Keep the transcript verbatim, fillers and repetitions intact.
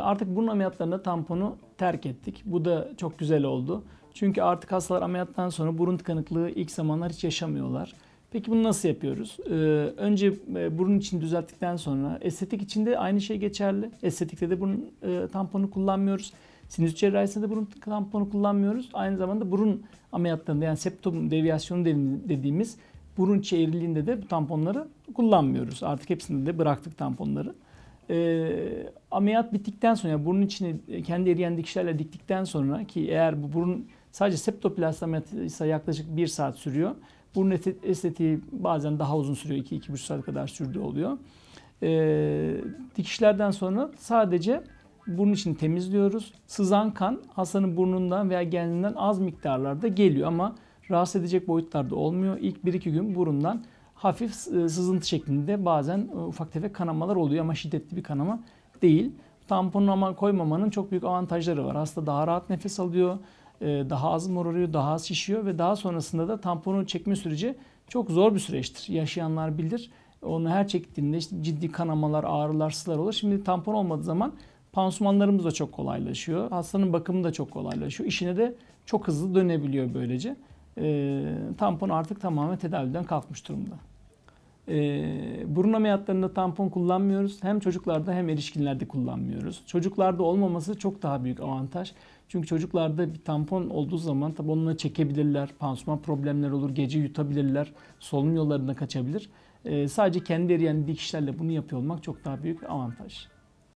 Artık burun ameliyatlarında tamponu terk ettik. Bu da çok güzel oldu. Çünkü artık hastalar ameliyattan sonra burun tıkanıklığı ilk zamanlar hiç yaşamıyorlar. Peki bunu nasıl yapıyoruz? Ee, önce burun için düzelttikten sonra estetik için de aynı şey geçerli. Estetikte de burun e, tamponu kullanmıyoruz. Sinüs cerrahisinde de burun tamponu kullanmıyoruz. Aynı zamanda burun ameliyatlarında, yani septum deviasyonu dediğimiz burun içi eğriliğinde de bu tamponları kullanmıyoruz. Artık hepsinde de bıraktık tamponları. Ee, ameliyat bittikten sonra, yani burnun içini kendi eriyen dikişlerle diktikten sonra, ki eğer bu burun sadece septoplasti ameliyatı ise yaklaşık bir saat sürüyor. Burun estetiği bazen daha uzun sürüyor, iki iki buçuk saat kadar sürdüğü oluyor. Ee, dikişlerden sonra sadece burun içini temizliyoruz. Sızan kan hastanın burnundan veya genlinden az miktarlarda geliyor ama rahatsız edecek boyutlarda olmuyor. İlk bir iki gün burundan hafif sızıntı şeklinde bazen ufak tefek kanamalar oluyor ama şiddetli bir kanama değil. Tamponu ama koymamanın çok büyük avantajları var. Hasta daha rahat nefes alıyor, daha az morarıyor, daha az şişiyor ve daha sonrasında da tamponu çekme süreci çok zor bir süreçtir. Yaşayanlar bilir. Onu her çektiğinde işte ciddi kanamalar, ağrılar, sızlar olur. Şimdi tampon olmadığı zaman pansumanlarımız da çok kolaylaşıyor. Hastanın bakımı da çok kolaylaşıyor. İşine de çok hızlı dönebiliyor böylece. E, tampon artık tamamen tedaviden kalkmış durumda. E, burun ameliyatlarında tampon kullanmıyoruz. Hem çocuklarda hem erişkinlerde kullanmıyoruz. Çocuklarda olmaması çok daha büyük avantaj. Çünkü çocuklarda bir tampon olduğu zaman tabii onunla çekebilirler. Pansuman problemler olur. Gece yutabilirler. Solunum yollarına kaçabilir. E, sadece kendi eriyen dikişlerle bunu yapıyor olmak çok daha büyük avantaj.